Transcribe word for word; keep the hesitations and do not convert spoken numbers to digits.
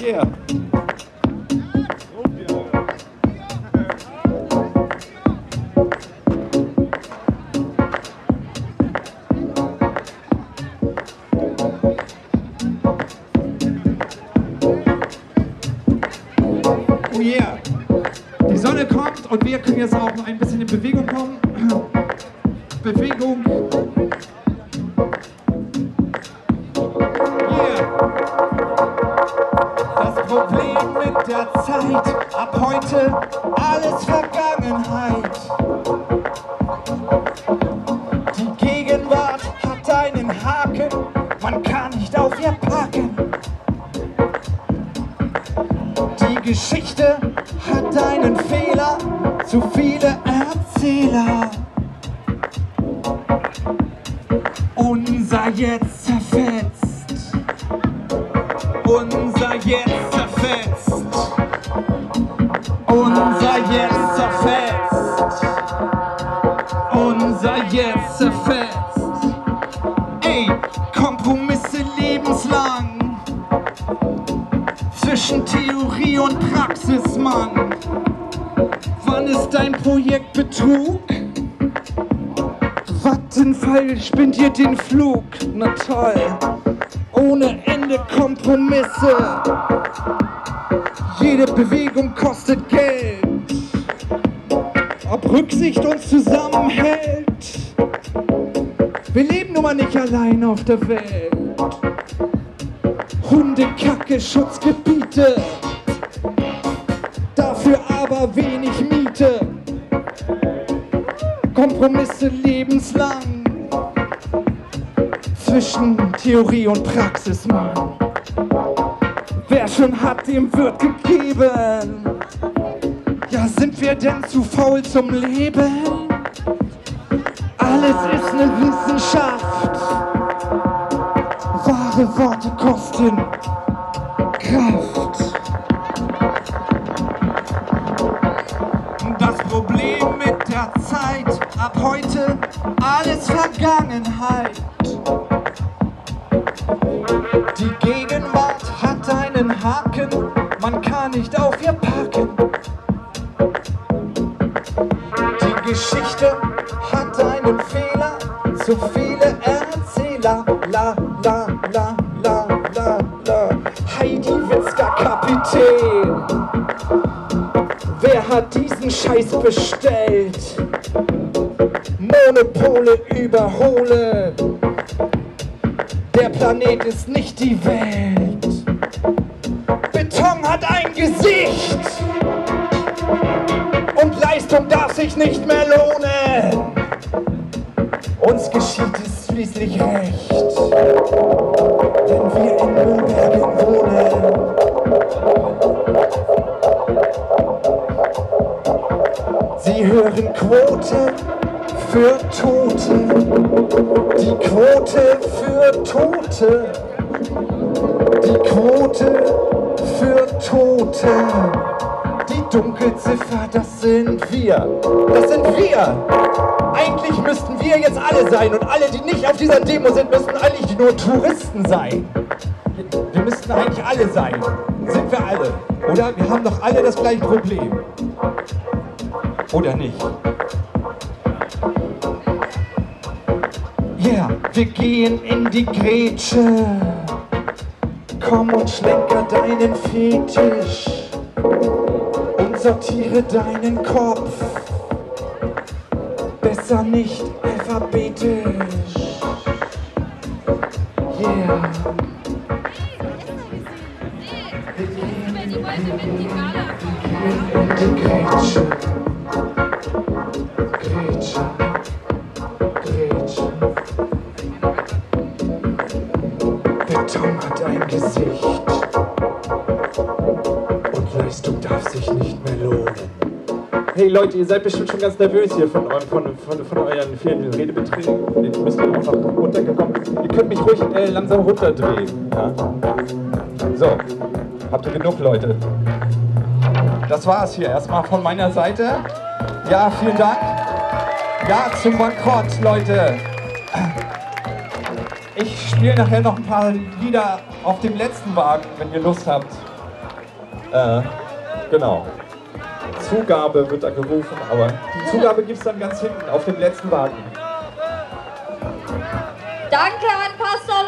Yeah. Oh yeah. Die Sonne kommt und wir können jetzt auch ein bisschen in Bewegung kommen. Bewegung. Zeit, ab heute alles Vergangenheit. Die Gegenwart hat einen Haken, man kann nicht auf ihr parken. Die Geschichte hat einen Fehler, zu viele Erzähler. Unser Jetzt zerfetzt. Unser Jetzt zerfetzt. Unser Jetzt zerfetzt. Unser Jetzt zerfetzt. Ey, Kompromisse lebenslang. Zwischen Theorie und Praxis, Mann. Wann ist dein Projekt Betrug? Was denn falsch, bin dir den Flug? Na toll. Ohne Ende Kompromisse. Jede Bewegung kostet Geld. Ob Rücksicht uns zusammenhält. Wir leben nun mal nicht allein auf der Welt. Hundekacke, Schutzgebiete. Dafür aber wenig Miete. Kompromisse lebenslang. Zwischen Theorie und Praxis, Mann. Wer schon hat, dem wird gegeben. Ja, sind wir denn zu faul zum Leben? Alles ist eine Wissenschaft. Wahre Worte kosten Kraft. Das Problem mit der Zeit, ab heute alles Vergangenheit. Die Gegenwart hat einen Haken, man kann nicht auf ihr parken. Die Geschichte hat einen Fehler, so viele Erzähler. La, la, la, la, la, la. Heidi Witzker, Kapitän. Wer hat diesen Scheiß bestellt? Monopole überhole. Der Planet ist nicht die Welt. Beton hat ein Gesicht. Und Leistung darf sich nicht mehr lohnen. Uns geschieht es schließlich recht. Wenn wir in Mühlbergen wohnen. Sie hören Quote für Tote. Die Quote für Tote. Die Quote für Tote. Die Dunkelziffer, das sind wir. Das sind wir. Eigentlich müssten wir jetzt alle sein. Und alle, die nicht auf dieser Demo sind, müssten eigentlich nur Touristen sein. Wir müssten eigentlich alle sein. Sind wir alle. Oder? Wir haben doch alle das gleiche Problem. Oder nicht? Yeah. Wir gehen in die Grätsche. Komm und schlenker deinen Fetisch und sortiere deinen Kopf. Besser nicht alphabetisch. Yeah. Wir gehen in die Grätsche. Grätsche. Beton hat ein Gesicht und Leistung darf sich nicht mehr lohnen. Hey Leute, ihr seid bestimmt schon ganz nervös hier von, von, von, von euren vielen Redebeträgen. Ich müsste auch noch runtergekommen. Ihr könnt mich ruhig äh, langsam runterdrehen. Ja? So, habt ihr genug, Leute? Das war's hier erstmal von meiner Seite. Ja, vielen Dank. Ja, zum Bankrott, Leute. Ich spiele nachher noch ein paar Lieder auf dem letzten Wagen, wenn ihr Lust habt. Äh, genau. Zugabe wird da gerufen, aber die Zugabe gibt es dann ganz hinten auf dem letzten Wagen. Danke an Pastor